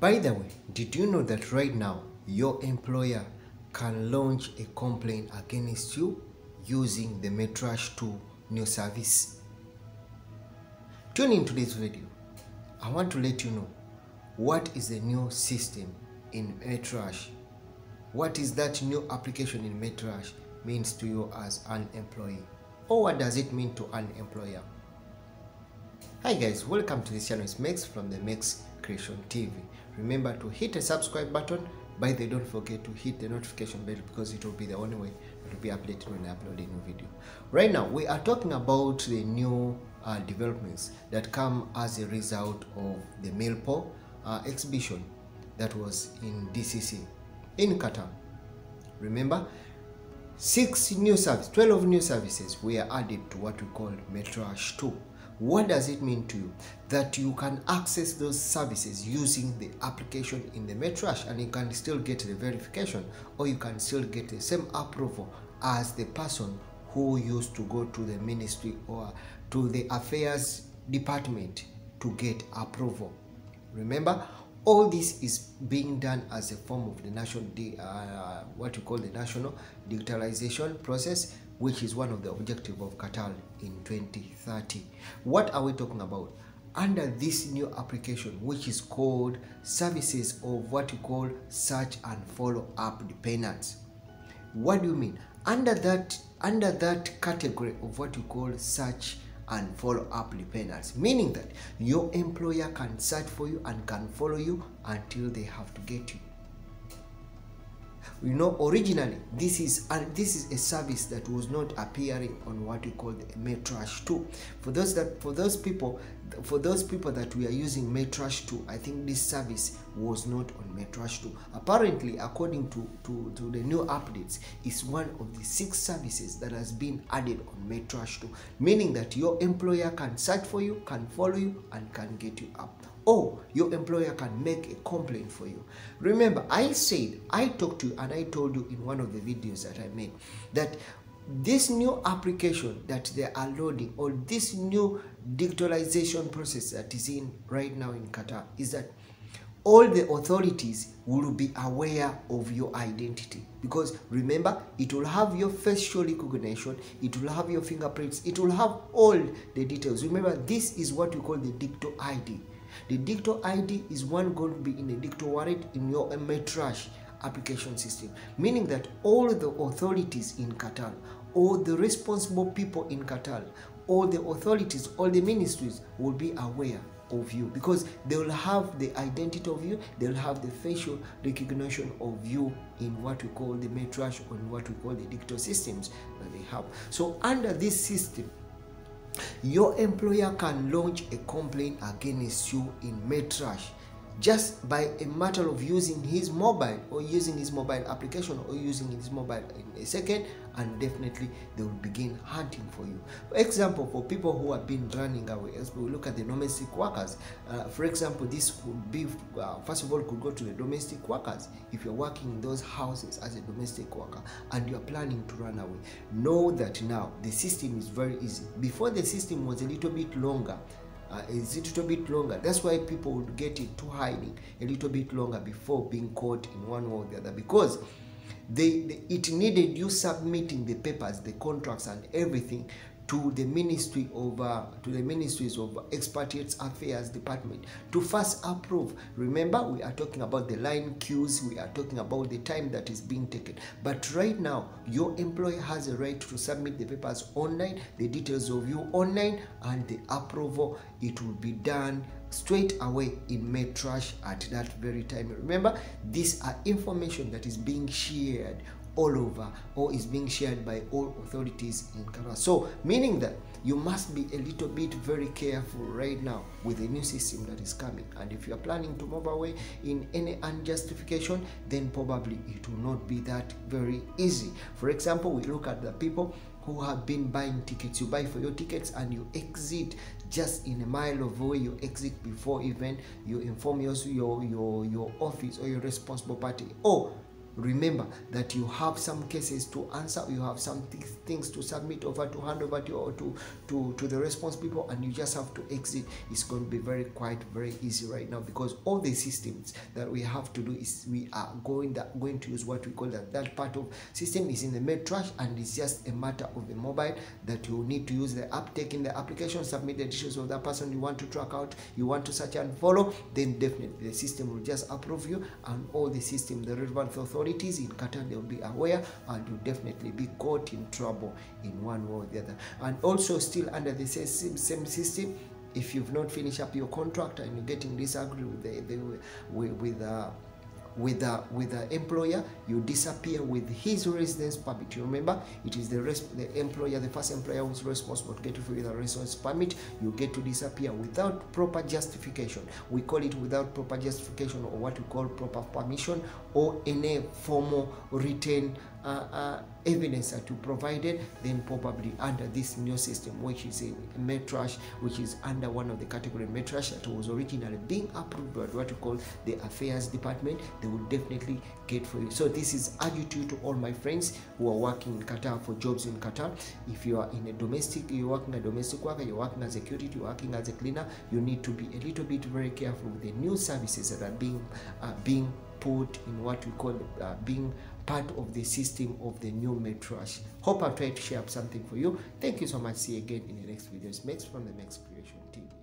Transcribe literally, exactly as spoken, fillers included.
By the way, did you know that right now your employer can launch a complaint against you using the Metrash two new service? Tune in today's video. I want to let you know what is the new system in Metrash. What is that new application in Metrash means to you as an employee, or what does it mean to an employer? Hi guys, welcome to this channel. It's Mex from the Mex Creation T V. Remember to hit the subscribe button. By the way, don't forget to hit the notification bell because it will be the only way it will be updated when I upload a new video. Right now, we are talking about the new uh, developments that come as a result of the Milpo uh, exhibition that was in D C C in Qatar. Remember, six new services, twelve new services were added to what we call Metrash two. What does it mean to you? That you can access those services using the application in the Metrash, and you can still get the verification, or you can still get the same approval as the person who used to go to the ministry or to the affairs department to get approval. Remember, all this is being done as a form of the national uh, what you call the national digitalization process, which is one of the objectives of Qatar in twenty thirty. What are we talking about? Under this new application, which is called services of what you call search and follow-up dependents. What do you mean? Under that, under that category of what you call search and follow-up dependents, meaning that your employer can search for you and can follow you until they have to get you. You know, originally this is uh, this is a service that was not appearing on what you call the Metrash two. For those that for those people for those people that we are using Metrash two, I think this service was not on Metrash two. Apparently, according to, to to the new updates, is one of the six services that has been added on Metrash two, meaning that your employer can search for you, can follow you, and can get you up. Or your employer can make a complaint for you. Remember, I said, I talked to you and I told you in one of the videos that I made that this new application that they are loading, or this new digitalization process that is in right now in Qatar, is that all the authorities will be aware of your identity. Because remember, it will have your facial recognition, it will have your fingerprints, it will have all the details. Remember, this is what we call the Dicto I D. The Dicto I D is one going to be in the Dicto wallet in your Metrash application system, meaning that all the authorities in Qatar, all the responsible people in Qatar, all the authorities, all the ministries will be aware of you, because they will have the identity of you, they will have the facial recognition of you in what we call the Metrash, or in what we call the Dicto systems that they have. So under this system, your employer can launch a complaint against you in Metrash just by a matter of using his mobile or using his mobile application or using his mobile in a second, and definitely they will begin hunting for you. For example, for people who have been running away, as we look at the domestic workers, uh, for example, this could be, uh, first of all, could go to the domestic workers. If you're working in those houses as a domestic worker and you're planning to run away, know that now the system is very easy. Before, the system was a little bit longer. Uh, it's a little bit longer. That's why people would get into hiding a little bit longer before being caught in one way or the other, because they, they it needed you submitting the papers, the contracts, and everything to the ministry of uh, to the ministries of expatriates affairs department to first approve. Remember, we are talking about the line queues, we are talking about the time that is being taken, but right now your employer has a right to submit the papers online, the details of you online, and the approval, it will be done straight away in Metrash at that very time. Remember, these are information that is being shared all over, or is being shared by all authorities in Qatar. So meaning that you must be a little bit very careful right now with the new system that is coming, and if you are planning to move away in any unjustification, then probably it will not be that very easy. For example, we look at the people who have been buying tickets. You buy for your tickets and you exit just in a mile of way. You exit before even you inform your your your, your office or your responsible party, or Remember that you have some cases to answer, you have some th things to submit over to hand over to, or to, to, to the response people, and you just have to exit. It's going to be very quite, very easy right now, because all the systems that we have to do is we are going, that, going to use what we call that, that part of system is in the Metrash, and it's just a matter of the mobile that you need to use the app, take in the application, submit the details of that person you want to track out, you want to search and follow, then definitely the system will just approve you, and all the system, the relevant authorities in Qatar, they'll be aware, and you'll definitely be caught in trouble in one way or the other. And also still under the same, same system, if you've not finished up your contract and you're getting disagreed with the, the with, with uh, with the with the employer, you disappear with his residence permit. You remember, it is the res the employer, the first employer who's responsible to get you the residence permit. You get to disappear without proper justification. We call it without proper justification, or what we call proper permission, or any formal written uh, uh, evidence that you provided. Then probably under this new system, which is in Metrash, which is under one of the category Metrash that was originally being approved by what we call the affairs department, they will definitely get for you. So this is attitude to all my friends who are working in Qatar for jobs in Qatar. If you are in a domestic, you're working a domestic worker, you're working as a security, you're working as a cleaner, you need to be a little bit very careful with the new services that are being uh, being put in what we call uh, being part of the system of the new Metrash. Hope I've tried to share up something for you. Thank you so much. See you again in the next videos. Mex from the Mex Creation T V.